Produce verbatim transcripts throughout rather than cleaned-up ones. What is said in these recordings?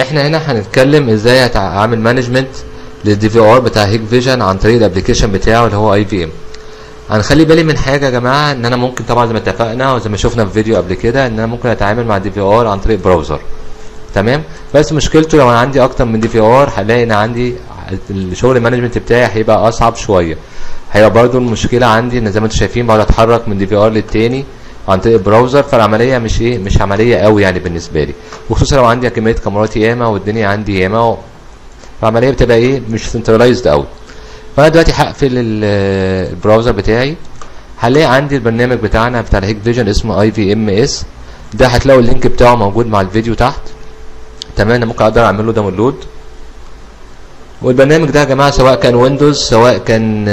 احنا هنا هنتكلم ازاي هعمل مانجمنت للدي في ار بتاع هيكفيجن عن طريق الابلكيشن بتاعه اللي هو اي في ام. هنخلي بالي من حاجه يا جماعه، ان انا ممكن طبعا زي ما اتفقنا وزي ما شفنا في فيديو قبل كده ان انا ممكن اتعامل مع الدي في ار عن طريق براوزر، تمام؟ بس مشكلته لو انا عندي اكتر من دي في ار هلاقي ان عندي الشغل المانجمنت بتاعي هيبقى اصعب شويه. هيبقى برده المشكله عندي ان زي ما انتم شايفين بقعد اتحرك من دي في ار للتاني عن طريق البراوزر، فالعمليه مش ايه مش عمليه قوي يعني بالنسبه لي، وخصوصا لو عندي كميه كاميرات ياما والدنيا عندي ياما، فالعمليه بتبقى ايه مش سنترلايزد قوي. فانا دلوقتي هقفل البراوزر بتاعي، هلاقي عندي البرنامج بتاعنا بتاع هيكفيجن اسمه اي في ام اس، ده هتلاقوا اللينك بتاعه موجود مع الفيديو تحت، تمام؟ انا ممكن اقدر اعمل له داونلود. والبرنامج ده يا جماعه سواء كان ويندوز سواء كان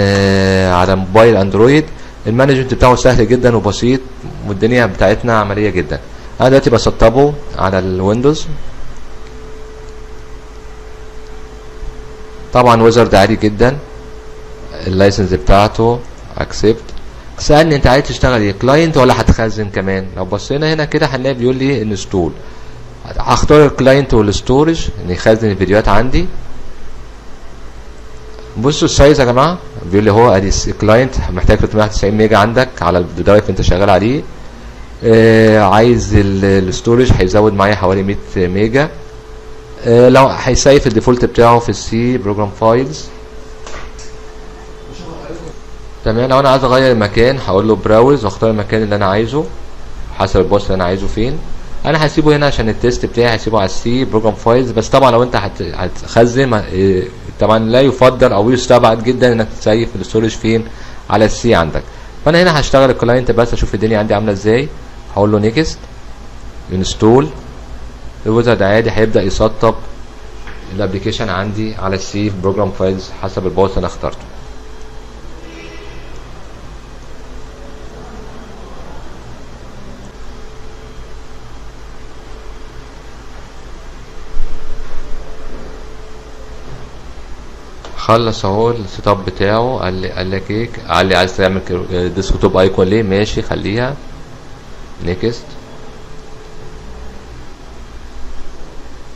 على موبايل اندرويد المانجمنت بتاعه سهل جدا وبسيط، والدنيا بتاعتنا عمليه جدا. انا دلوقتي بسطبه على الويندوز طبعا ويزرد عالي جدا، اللايسنس بتاعته اكسبت. سالني انت عايز تشتغل ايه، كلاينت ولا هتخزن كمان؟ لو بصينا هنا كده هنلاقي بيقول لي انستول، هختار الكلاينت والستورج ان يخزن الفيديوهات عندي. بصوا السايز يا جماعه، بيقول لي هو ادي الكلاينت محتاج ثلاثمية وتسعين ميجا عندك على الدرايف انت شغال عليه. آه عايز الستورج هيزود معايا حوالي مية ميجا. آه لو هيسيف الديفولت بتاعه في السي بروجرام فايلز، تمام؟ لو انا عايز اغير المكان هقول له براوز واختار المكان اللي انا عايزه حسب البوست اللي انا عايزه فين. انا هسيبه هنا عشان التيست بتاعي هسيبه على السي بروجرام فايلز، بس طبعا لو انت هتخزن طبعا لا يفضل او يستبعد جدا انك تسيف الستورج فين، على السي عندك. فانا هنا هشتغل الكلاينت بس اشوف الدنيا عندي عامله ازاي، هقول له نيكست انستول. الويزرد عادي هيبدا يسطب الابلكيشن عندي على السي بروجرام فايلز حسب الباص اللي انا اخترته. خلص اهو السيت اب بتاعه، قال لي قال لك ايه، قال لي عايز تعمل ديسك توب ايكون ليه، ماشي خليها نيكست.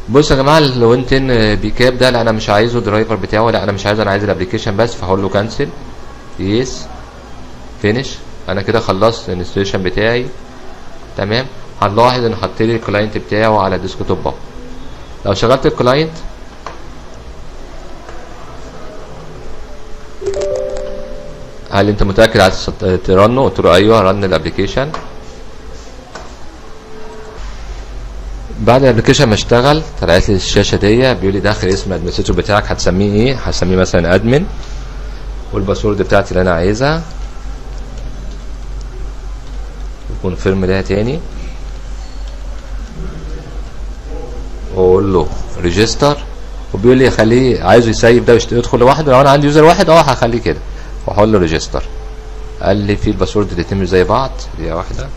بص يا جماعه الوينتن بيكاب ده لا انا مش عايزه، الدرايفر بتاعه لا انا مش عايزه، انا عايز الابلكيشن بس، فهقول له كانسل يس فينيش. انا كده خلصت الانستليشن بتاعي، تمام؟ هنلاحظ ان حط لي الكلاينت بتاعه على الديسك توب. لو شغلت الكلاينت قال لي انت متاكد عايز ترنه؟ قلت له ايوه رن الابلكيشن. بعد الابلكيشن ما اشتغل طلعت لي الشاشه دي، بيقول لي داخل اسم الادمنستريتور بتاعك هتسميه ايه، هسميه مثلا ادمن، والباسورد بتاعتي اللي انا عايزها، وكونفيرم ده تاني، واقول له ريجستر. وبيقول لي خليه عايزه يسيب ده ويدخل لوحده، لو انا عندي يوزر واحد اه هخليه كده وهقول له ريجستر. قال لي في الباسورد الاتنين مش زي بعض، دي واحده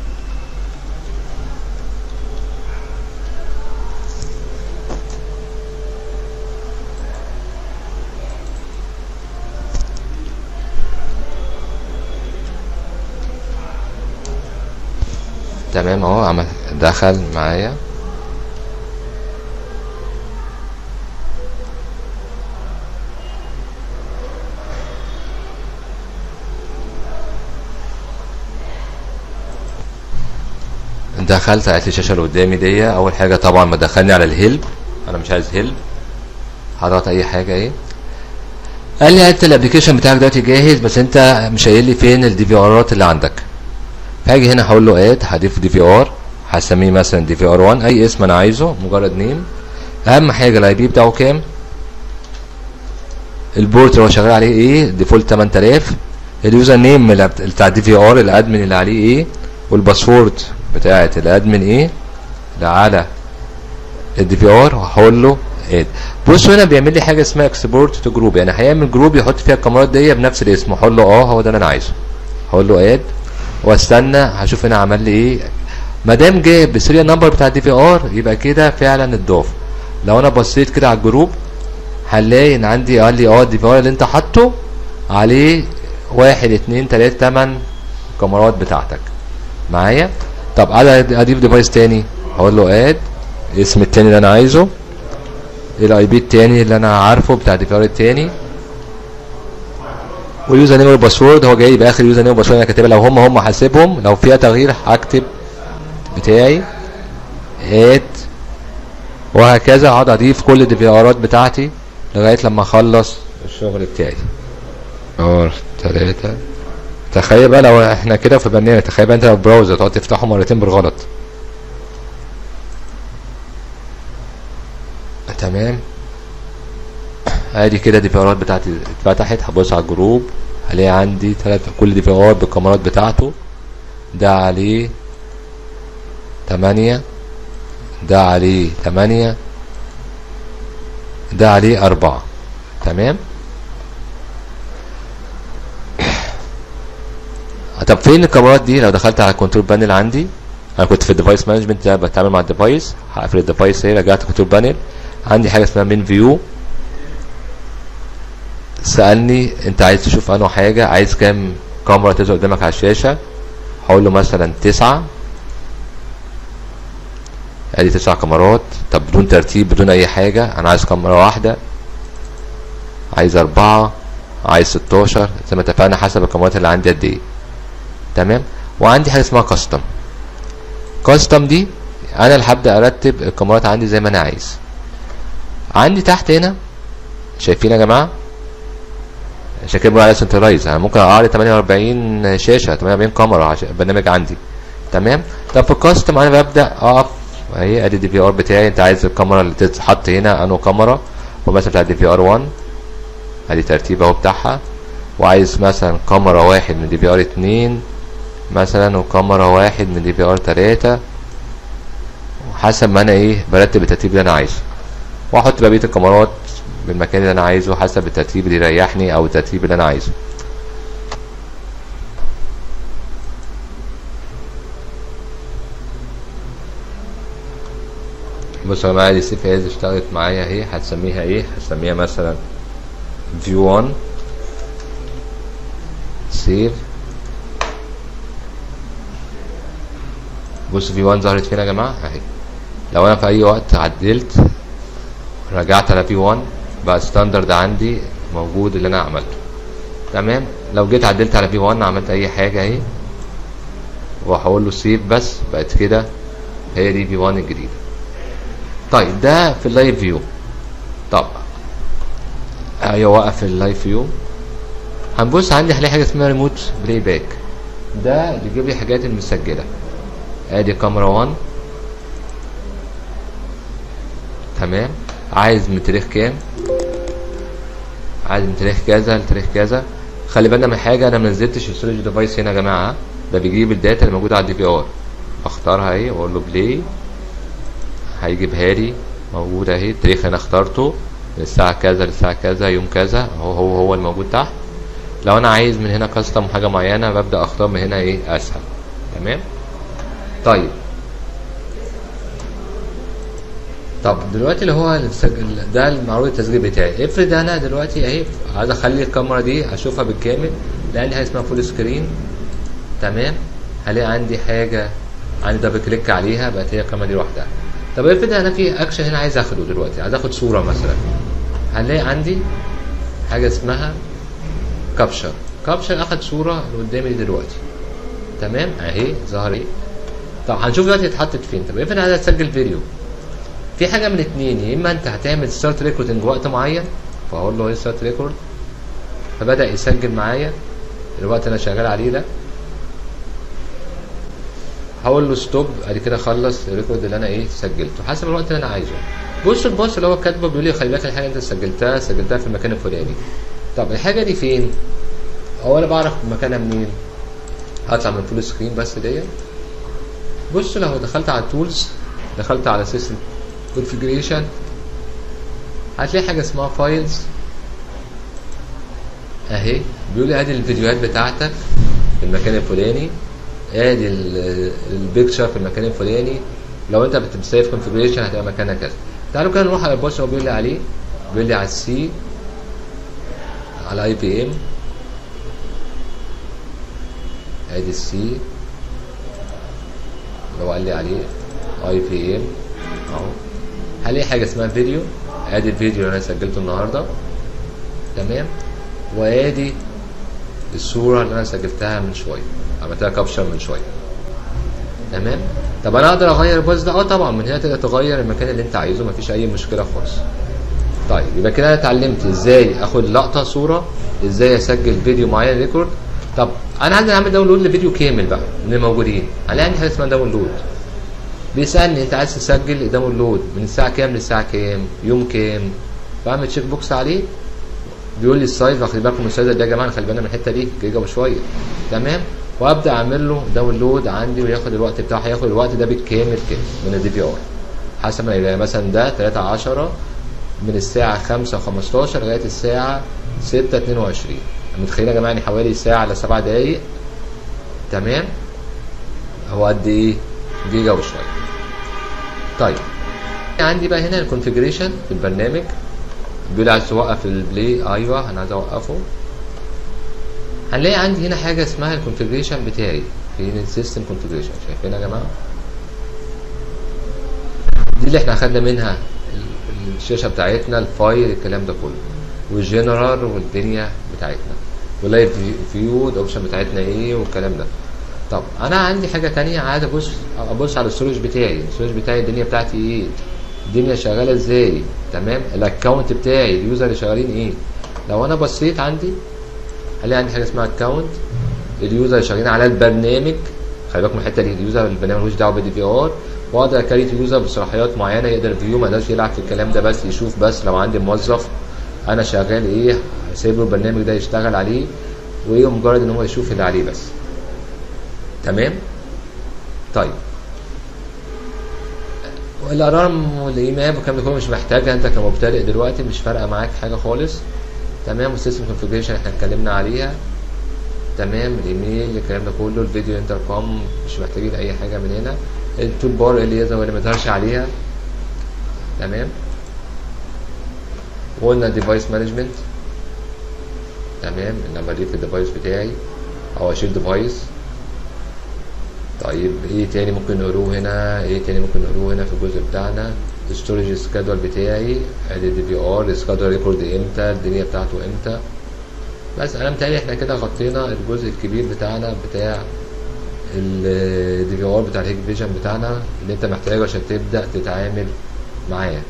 تمام اهو عمل دخل معايا. دخلت على الشاشه اللي قدامي دي، اول حاجه طبعا ما دخلني على الهيلب، انا مش عايز هيلب، هضغط اي حاجه ايه. قال لي انت الابلكيشن بتاعك دلوقتي جاهز، بس انت مش قايل لي فين الدي في ارات اللي عندك. هاجي هنا هقول له اد هضيف دي في ار، هسميه مثلا دي في ار واحد، اي اسم انا عايزه مجرد نيم. اهم حاجه الاي بي بتاعه كام، البورت اللي هو شغال عليه ايه، ديفولت تمن تلاف، اليوزر نيم بتاع الدي في ار الادمن اللي عليه ايه، والباسورد بتاعه الادمن ايه على الدي في ار، وهقول له اد. بصوا هنا بيعمل لي حاجه اسمها اكسبورت تو جروب، يعني هيعمل جروب يحط فيها الكاميرات دي بنفس الاسم، هقول له اه هو ده اللي انا عايزه، هقول له اد واستنى هشوف هنا عمل لي ايه. ما دام جاب السيريال نمبر بتاع الدي في ار يبقى كده فعلا اتضاف. لو انا بصيت كده على الجروب هنلاقي ان عندي قال لي اه الدي في ار اللي انت حاطه عليه واحد اتنين تلاتة تمن الكاميرات بتاعتك معايا. طب اضيف ديفايس تاني، هقول له اد اسم التاني اللي انا عايزه، الاي بي التاني اللي انا عارفه بتاع الديفايس التاني، واليوزر نيم والباسورد. هو جاي باخر يوزر نيم والباسورد انا كاتبها، لو هم هم حاسبهم، لو فيها تغيير هكتب بتاعي اد وهكذا. اقعد اضيف كل الدي في ارات بتاعتي لغايه لما اخلص الشغل بتاعي. ار تلاتة. تخيل بقى لو احنا كده في برنامج، تخيل بقى انت لو البراوزر تقعد تفتحه مرتين بالغلط. تمام، ادي كده دي في ارات بتاعتي اتفتحت. هبص على الجروب هلاقي عندي تلاتة، كل دي في ارات بالكاميرات بتاعته، ده عليه تمانية، ده عليه تمانية، ده عليه أربعة. تمام. طب فين الكاميرات دي؟ لو دخلت على الكنترول بانل عندي، أنا كنت في الديفايس مانجمنت ده بتعامل مع الديفايس، هقفل الديفايس اهي، رجعت الكنترول بانل، عندي حاجة اسمها مين فيو. سألني أنت عايز تشوف أنهي حاجة، عايز كام كاميرا تظهر قدامك على الشاشة، هقول له مثلا تسعة. ادي تسع كاميرات. طب بدون ترتيب بدون اي حاجه، انا عايز كاميرا واحده، عايز اربعه، عايز ستاشر، زي ما اتفقنا حسب الكاميرات اللي عندي قد ايه. تمام. وعندي حاجه اسمها كاستم. كاستم دي انا اللي هبدا ارتب الكاميرات عندي زي ما انا عايز. عندي تحت هنا شايفين يا جماعه، عشان كده بقول عليها سنترايز، انا ممكن اعرض تمانية واربعين شاشه، تمانية واربعين كاميرا عشان البرنامج عندي. تمام. طب في الكاستم انا ببدا اقف اهي، ادي الدي في ار بتاعي، انت عايز الكاميرا اللي تتحط هنا انو كاميرا، ومثلا بتاع الدي في ار واحد ادي ترتيب اهو بتاعها، وعايز مثلا كاميرا واحد من دي في ار اتنين مثلا، وكاميرا واحد من دي في ار تلاتة، وحسب ما انا ايه برتب الترتيب اللي انا عايزه، واحط بقيه الكاميرات بالمكان اللي انا عايزه حسب الترتيب اللي يريحني او الترتيب اللي انا عايزه. بصوا يا جماعه، دي السيف هي اشتغلت معايا اهي. هتسميها ايه؟ هتسميها مثلا فيو واحد سيف. بصوا فيو واحد ظهرت فين يا جماعه اهي. لو انا في اي وقت عدلت رجعت على فيو واحد بقى ستاندرد عندي موجود اللي انا عملته. تمام. لو جيت عدلت على فيو واحد عملت اي حاجه اهي وهقول له سيف بس، بقت كده هي دي فيو واحد الجديده. طيب ده في اللايف فيو. طب ايوه وقف اللايف فيو، هنبص عندي هلاقي حاجه اسمها ريموت بلاي باك، ده بيجيب لي حاجات المسجله. ادي كاميرا واحد. تمام. عايز من تاريخ كام؟ عايز من تاريخ كذا لتاريخ كذا. خلي بالنا من حاجه، انا ما نزلتش الستورج ديفايس هنا يا جماعه، ده بيجيب الداتا اللي موجوده على الدي في ار. اختارها اهي واقول له بلاي، هيجيبها لي موجوده اهي، التاريخ انا اخترته الساعه كذا للساعه كذا يوم كذا، هو هو هو الموجود تحت. لو انا عايز من هنا كاستم حاجه معينه ببدا اختار من هنا ايه اسهل. تمام. طيب طب دلوقتي اللي هو ده المعروض التسجيل بتاعي، افرض انا دلوقتي اهي عايز اخلي الكاميرا دي اشوفها بالكامل، لان هي اسمها فول سكرين. تمام. هلاقي عندي حاجه عندي دبل كليك عليها بقت هي الكاميرا دي لوحدها. طب افرض انا في اكشن هنا عايز اخده دلوقتي، عايز اخد صوره مثلا، هنلاقي عندي حاجه اسمها كابشر. كابشر اخد صوره اللي قدامي دلوقتي. تمام اهي ظهر ايه. طب هنشوف دلوقتي اتحطت فين. طب افرض انا عايز اسجل فيديو، في حاجه من اتنين، يا اما انت هتعمل ستارت ريكوردنج وقت معين، فاقول له ايه ستارت ريكورد، فبدا يسجل معايا الوقت اللي انا شغال عليه ده. هقول له ستوب، ادي كده خلص الريكورد اللي انا ايه سجلته حسب الوقت اللي انا عايزه. بص الباص اللي هو كاتبه بيقول لي خلي بالك الحاجه انت سجلتها سجلتها في المكان الفلاني. طب الحاجه دي فين؟ هو انا بعرف مكانها منين؟ هطلع من الفول سكرين بس ديت. بص لو دخلت على التولز، دخلت على سيستم كونفيجريشن، هتلاقي حاجه اسمها فايلز اهي، بيقول لي ادي الفيديوهات بتاعتك في المكان الفلاني، ادي البيكتشر في المكان الفلاني، لو انت بتسيف كونفيجريشن هتبقى مكانها كذا. تعالوا كده نروح على الباص اللي هو بيقول لي عليه، بيقول لي على السي، على اي بي ام، ادي السي اللي هو قال لي عليه اي بي ام اهو. هلاقي حاجه اسمها فيديو، ادي الفيديو اللي انا سجلته النهارده تمام، وادي الصوره اللي انا سجلتها من شويه، عملتها كابشر من شويه تمام. طب انا اقدر اغير البوز ده؟ اه طبعا، من هنا تقدر تغير المكان اللي انت عايزه، مفيش اي مشكله خالص. طيب يبقى كده انا اتعلمت ازاي اخد لقطه صوره، ازاي اسجل فيديو معين ريكورد. طب انا عندي اعمل داونلود لفيديو كامل بقى من الموجودين، انا عندي حاجه اسمها داونلود. بيسالني انت عايز تسجل داونلود من الساعه كام للساعه كام، يوم كام، بعمل تشيك بوكس عليه. بيقول لي السايز، خلي بالكم من السايز ده يا جماعه، خلي بالنا من الحته دي جيجا وشويه تمام. وابدا اعمل له داونلود عندي وياخد الوقت بتاعه، هياخد الوقت ده بالكامل كده من الدي في ار حسب ما يلاقي. مثلا ده تلاتة عشرة من الساعه خمسة خمستاشر لغايه الساعه ستة اتنين وعشرين، متخيلين يا جماعه يعني حوالي ساعه ل سبع دقائق تمام. هو قد ايه؟ جيجا وشويه. طيب عندي بقى هنا الكونفيجريشن في البرنامج، بيقول لي عايز توقف البلاي، ايوه انا عايز اوقفه. هنلاقي عندي هنا حاجه اسمها الكونفيجريشن بتاعي، فين السيستم كونفيجريشن شايفينها يا جماعه؟ دي اللي احنا اخدنا منها الشاشه بتاعتنا، الفايل، الكلام ده كله، والجنرال والدنيا بتاعتنا، واللايف فيو الاوبشن بتاعتنا ايه والكلام ده. طب انا عندي حاجه ثانيه، عايز ابص ابص على الستورج بتاعي، الستورج بتاعي الدنيا بتاعتي ايه، الدنيا شغاله ازاي تمام، الاكونت بتاعي اليوزر اللي شغالين ايه. لو انا بصيت عندي هلاقي عندي حاجه اسمها اكونت، اليوزر اللي شغالين على البرنامج، خلي بالكم الحته دي، اليوزر البرنامج ملوش دعوه بالدي في ار، واقدر اكريت اليوزر بصلاحيات معينه يقدر فيو، ما يقدرش يلعب في الكلام ده، بس يشوف بس. لو عندي موظف انا شغال ايه سايب له البرنامج ده يشتغل عليه، وايه مجرد ان هو يشوف اللي عليه بس تمام. طيب الارام والايماب والكلام ده كله مش محتاجها، انت كمبتدئ دلوقتي مش فارقه معاك حاجه خالص تمام. والسيستم كونفيجريشن احنا اتكلمنا عليها تمام، الايميل الكلام ده كله، الفيديو انتركوم مش محتاجين اي حاجه من هنا، التول بار اللي يظهر واللي ما يظهرش عليها تمام. وقلنا ديفايس مانجمنت تمام، ان انا بليك الديفايس بتاعي او اشيل ديفايس. طيب ايه تاني ممكن نقروه هنا؟ ايه تاني ممكن نقروه هنا في الجزء بتاعنا؟ الستورج سكادول بتاعي، ادي الدي في ار، سكادول ريكورد امتى، الدنيا بتاعته امتى. بس انا متهيألي احنا كده غطينا الجزء الكبير بتاعنا بتاع الدي في ار بتاع الهيك فيجن بتاعنا، اللي انت محتاجه عشان تبدا تتعامل معاه.